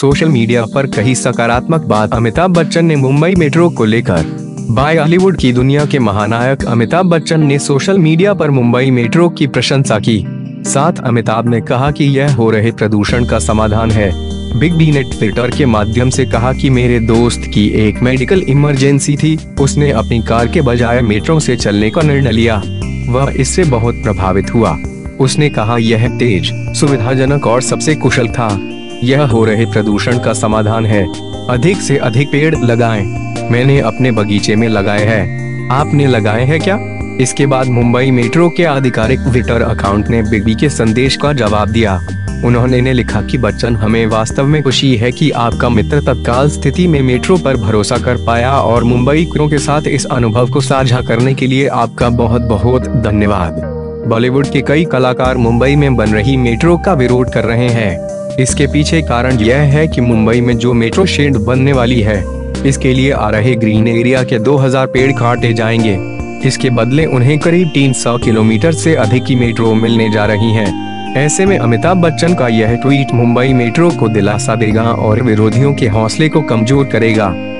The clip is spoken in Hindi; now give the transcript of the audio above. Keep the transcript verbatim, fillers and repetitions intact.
सोशल मीडिया पर कही सकारात्मक बात। अमिताभ बच्चन ने मुंबई मेट्रो को लेकर बॉलीवुड की दुनिया के महानायक अमिताभ बच्चन ने सोशल मीडिया पर मुंबई मेट्रो की प्रशंसा की। साथ अमिताभ ने कहा कि यह हो रहे प्रदूषण का समाधान है। बिग बी ने ट्विटर के माध्यम से कहा कि मेरे दोस्त की एक मेडिकल इमरजेंसी थी, उसने अपनी कार के बजाय मेट्रो से चलने का निर्णय लिया। वह इससे बहुत प्रभावित हुआ। उसने कहा यह तेज, सुविधाजनक और सबसे कुशल था। यह हो रहे प्रदूषण का समाधान है। अधिक से अधिक पेड़ लगाएं। मैंने अपने बगीचे में लगाए हैं। आपने लगाए हैं क्या? इसके बाद मुंबई मेट्रो के आधिकारिक ट्विटर अकाउंट ने बिग बी के संदेश का जवाब दिया। उन्होंने ने लिखा कि बच्चन, हमें वास्तव में खुशी है कि आपका मित्र तत्काल स्थिति में मेट्रो पर भरोसा कर पाया और मुंबईकरों के साथ इस अनुभव को साझा करने के लिए आपका बहुत बहुत धन्यवाद। बॉलीवुड के कई कलाकार मुंबई में बन रही मेट्रो का विरोध कर रहे हैं। इसके पीछे कारण यह है कि मुंबई में जो मेट्रो शेड बनने वाली है, इसके लिए आ रहे ग्रीन एरिया के दो हजार पेड़ काटे जाएंगे। इसके बदले उन्हें करीब तीन सौ किलोमीटर से अधिक की मेट्रो मिलने जा रही है। ऐसे में अमिताभ बच्चन का यह ट्वीट मुंबई मेट्रो को दिलासा देगा और विरोधियों के हौसले को कमजोर करेगा।